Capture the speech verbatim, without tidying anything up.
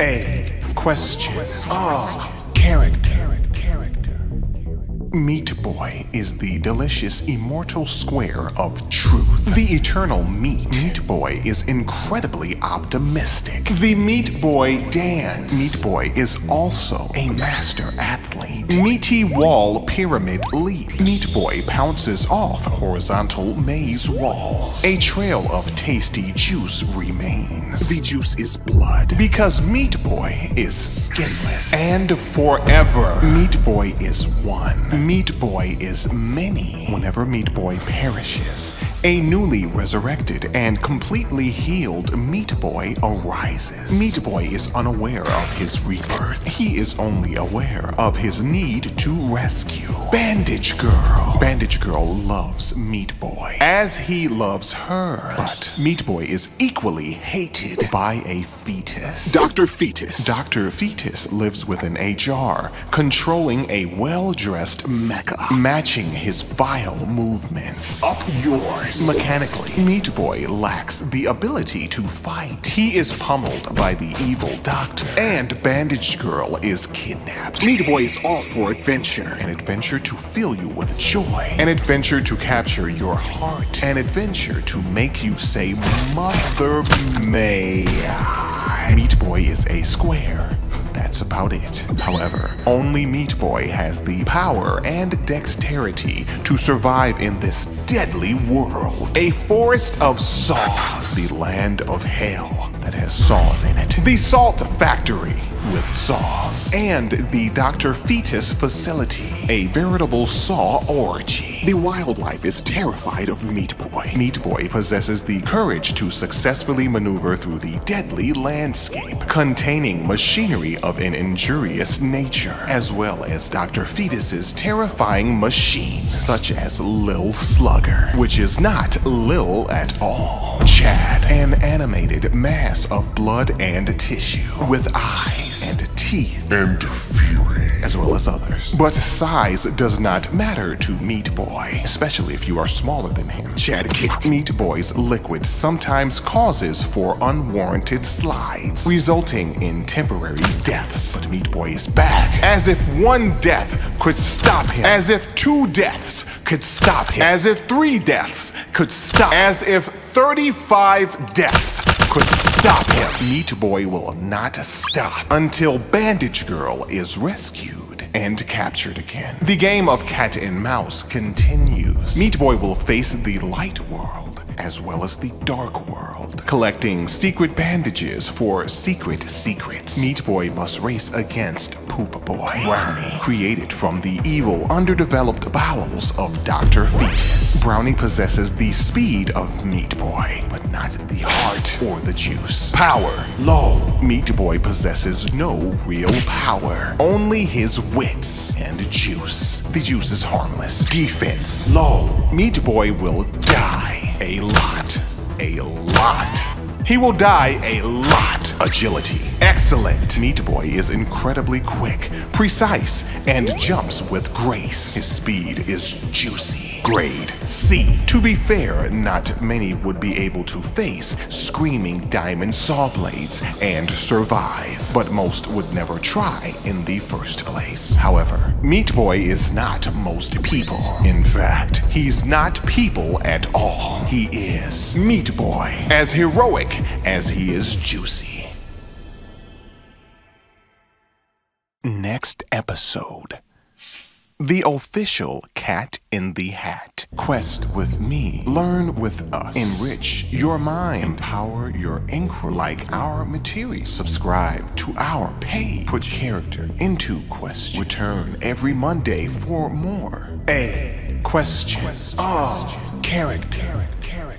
A Question of Character. Meat Boy is the delicious immortal square of truth. The eternal meat. Meat Boy is incredibly optimistic. The Meat Boy dance. Meat Boy is also a master athlete. Meaty Wall Pyramid Leap. Meat Boy pounces off horizontal maze walls. A trail of tasty juice remains. The juice is blood because Meat Boy is skinless. And forever, Meat Boy is one. Meat Boy is many. Whenever Meat Boy perishes, a newly resurrected and completely healed Meat Boy arises. Meat Boy is unaware of his rebirth. He is only aware of his need to rescue. Bandage Girl. Bandage Girl loves Meat Boy as he loves her, but Meat Boy is equally hated by a fetus. Doctor Fetus. Doctor Fetus lives within a jar, controlling a well-dressed Mecha, matching his vile movements. Up yours. Mechanically, Meat Boy lacks the ability to fight. He is pummeled by the evil doctor, and Bandage Girl is kidnapped. Meat Boy is all for adventure. An adventure to fill you with joy. An adventure to capture your heart. An adventure to make you say, "Mother may I." Meat Boy is a square. That's about it. However, only Meat Boy has the power and dexterity to survive in this deadly world. A forest of saws. The land of hell that has saws in it. The salt factory with saws. And the Doctor Fetus facility. A veritable saw orgy. The wildlife is terrified of Meat Boy. Meat Boy possesses the courage to successfully maneuver through the deadly landscape, containing machinery of an injurious nature, as well as Doctor Fetus's terrifying machines, such as Lil Slugger, which is not Lil at all. Chad, an animated mass of blood and tissue, with eyes and teeth and fury, as well as others. But size does not matter to Meat Boy, especially if you are smaller than him. Chad kick. Meat Boy's liquid sometimes causes for unwarranted slides, resulting in temporary deaths. But Meat Boy is back, as if one death could stop him, as if two deaths could stop him, as if three deaths could stop him, as if thirty-five deaths could stop him. Meat Boy will not stop until Bandage Girl is rescued and captured again. The game of cat and mouse continues. Meat Boy will face the light world as well as the dark world, collecting secret bandages for secret secrets. Meat Boy must race against Poop Boy, Brownie, created from the evil, underdeveloped bowels of Doctor Fetus. Brownie possesses the speed of Meat Boy, but not the heart or the juice. Power low. Meat Boy possesses no real power, only his wits and juice. The juice is harmless. Defense low. Meat Boy will die a lot, a lot. He will die a lot. Agility excellent. Meat Boy is incredibly quick, precise, and jumps with grace. His speed is juicy. Grade C. To be fair, not many would be able to face screaming diamond saw blades and survive, but most would never try in the first place. However, Meat Boy is not most people. In fact, he's not people at all. He is Meat Boy, as heroic as he is juicy. Next episode, the official Cat in the Hat. Quest with me, learn with us, enrich your mind, empower your inquiry, like our material, subscribe to our page, put character into question, return every Monday for more. A Question of Character.